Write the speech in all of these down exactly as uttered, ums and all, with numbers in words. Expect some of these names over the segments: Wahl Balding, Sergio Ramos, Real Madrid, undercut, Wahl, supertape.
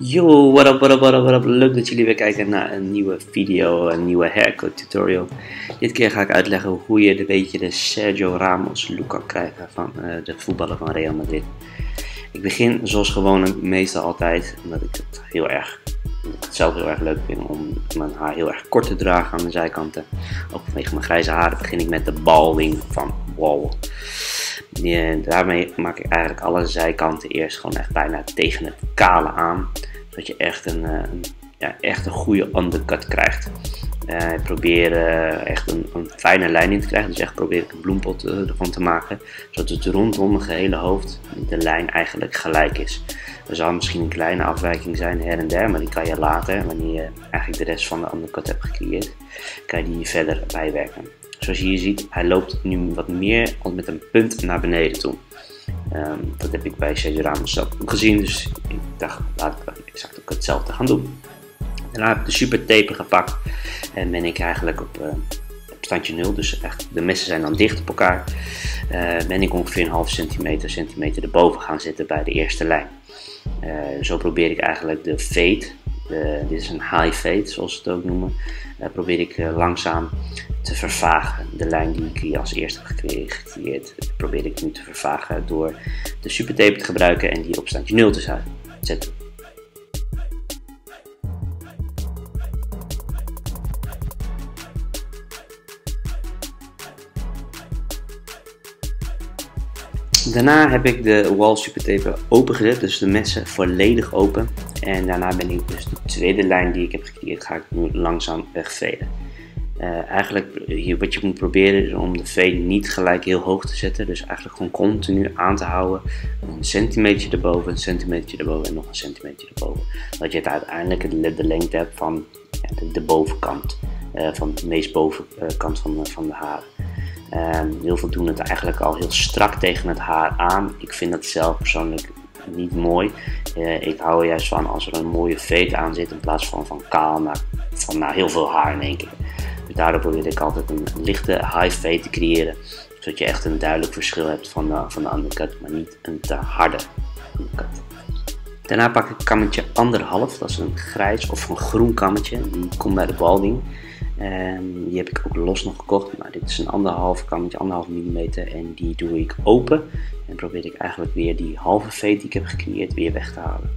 Yo, what up, what up, what up, what up. Leuk dat jullie weer kijken naar een nieuwe video, een nieuwe haircut tutorial. Dit keer ga ik uitleggen hoe je een beetje de Sergio Ramos look kan krijgen van uh, de voetballer van Real Madrid. Ik begin zoals gewoonlijk meestal altijd, omdat ik het heel erg, het zelf heel erg leuk vind om mijn haar heel erg kort te dragen aan de zijkanten. Ook vanwege mijn grijze haren begin ik met de balling van Wahl. En daarmee maak ik eigenlijk alle zijkanten eerst gewoon echt bijna tegen het kale aan. Zodat je echt een, een, ja, echt een goede undercut krijgt. Uh, ik probeer uh, echt een, een fijne lijn in te krijgen. Dus echt probeer ik een bloempot uh, ervan te maken. Zodat het rondom mijn gehele hoofd de lijn eigenlijk gelijk is. Er zal misschien een kleine afwijking zijn her en der. Maar die kan je later, wanneer je eigenlijk de rest van de undercut hebt gecreëerd, kan je die verder bijwerken. Zoals je hier ziet, hij loopt nu wat meer met een punt naar beneden toe. Um, dat heb ik bij Sergio Ramos zelf gezien, dus ik dacht, laat ik exact ook hetzelfde gaan doen. Daarna heb ik de supertape gepakt en ben ik eigenlijk op, uh, op standje nul, dus echt, de messen zijn dan dicht op elkaar. Uh, ben ik ongeveer een half centimeter, centimeter erboven gaan zitten bij de eerste lijn. Uh, zo probeer ik eigenlijk de fade, de, dit is een high fade zoals ze het ook noemen, uh, probeer ik uh, langzaam te vervagen. De lijn die ik hier als eerste heb gecreëerd, probeer ik nu te vervagen door de supertape te gebruiken en die op standje nul te zetten. Daarna heb ik de Wahl supertape opengezet, dus de messen volledig open. En daarna ben ik dus de tweede lijn die ik heb gecreëerd, ga ik nu langzaam wegvelen. Uh, eigenlijk hier, wat je moet proberen is om de vade niet gelijk heel hoog te zetten. Dus eigenlijk gewoon continu aan te houden. Een centimeter erboven, een centimeter erboven en nog een centimeter erboven. Dat je het uiteindelijk de, de lengte hebt van ja, de, de bovenkant. Uh, van de meest bovenkant van, van de haren. Uh, heel veel doen het eigenlijk al heel strak tegen het haar aan. Ik vind dat zelf persoonlijk niet mooi. Uh, ik hou er juist van als er een mooie vade aan zit in plaats van van kaal naar, van, naar heel veel haar in één keer. Daardoor probeer ik altijd een lichte high fade te creëren, zodat je echt een duidelijk verschil hebt van de, van de undercut, maar niet een te harde undercut. Daarna pak ik kammetje anderhalf, dat is een grijs of een groen kammetje, die komt bij de balding. En die heb ik ook los nog gekocht, maar dit is een anderhalf kammetje, anderhalf millimeter en die doe ik open. En probeer ik eigenlijk weer die halve fade die ik heb gecreëerd weer weg te halen.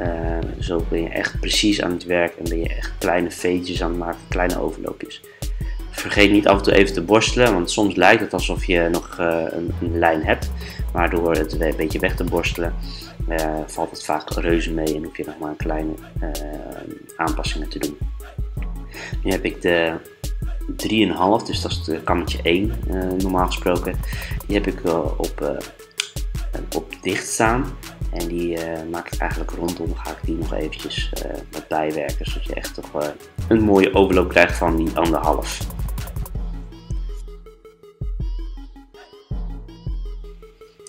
Uh, zo ben je echt precies aan het werk en ben je echt kleine fadejes aan het maken, kleine overloopjes. Vergeet niet af en toe even te borstelen, want soms lijkt het alsof je nog uh, een, een lijn hebt. Maar door het een beetje weg te borstelen uh, valt het vaak reuze mee en hoef je nog maar een kleine uh, aanpassingen te doen. Nu heb ik de drieënhalf, dus dat is de kammetje één uh, normaal gesproken. Die heb ik uh, op, uh, op dicht staan en die uh, maak ik eigenlijk rondom, ga ik die nog eventjes uh, wat bijwerken. Zodat je echt toch uh, een mooie overloop krijgt van die anderhalf.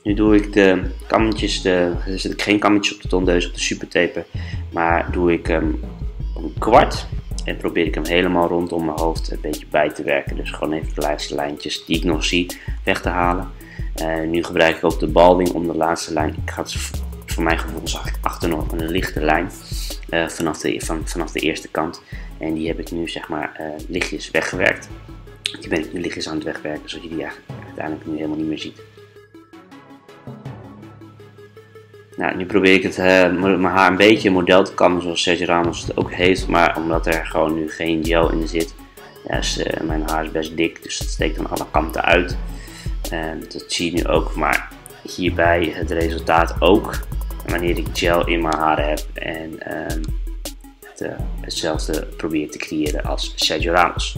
Nu doe ik de kammetjes, de, er zit geen kammetjes op de tondeus op de supertape, maar doe ik um, een kwart. En probeer ik hem helemaal rondom mijn hoofd een beetje bij te werken. Dus gewoon even de laatste lijntjes die ik nog zie weg te halen. Uh, nu gebruik ik ook de balding om de laatste lijn. Ik had voor mijn gevoel zag ik achter nog een lichte lijn uh, vanaf, de, van, vanaf de eerste kant. En die heb ik nu zeg maar uh, lichtjes weggewerkt. Die ben ik nu lichtjes aan het wegwerken, zodat je die uiteindelijk nu helemaal niet meer ziet. Nou, nu probeer ik het, uh, mijn haar een beetje model te kammen zoals Sergio Ramos het ook heeft, maar omdat er gewoon nu geen gel in zit, ja, is, uh, mijn haar is best dik, dus het steekt aan alle kanten uit. Uh, dat zie je nu ook, maar hierbij het resultaat ook wanneer ik gel in mijn haar heb en uh, het, uh, hetzelfde probeer te creëren als Sergio Ramos.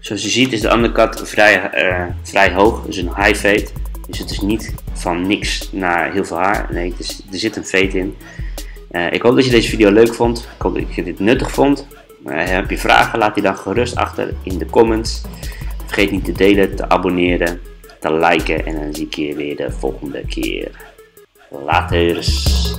Zoals je ziet is de undercut vrij, uh, vrij hoog, dus een high fade. Dus het is niet van niks naar heel veel haar. Nee, het is, er zit een fade in. Uh, ik hoop dat je deze video leuk vond. Ik hoop dat je dit nuttig vond. Uh, heb je vragen, laat die dan gerust achter in de comments. Vergeet niet te delen, te abonneren, te liken. En dan zie ik je weer de volgende keer. Later.